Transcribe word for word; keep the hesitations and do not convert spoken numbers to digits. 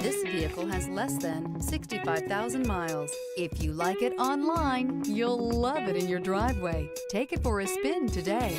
This vehicle has less than sixty-five thousand miles. If you like it online, you'll love it in your driveway. Take it for a spin today.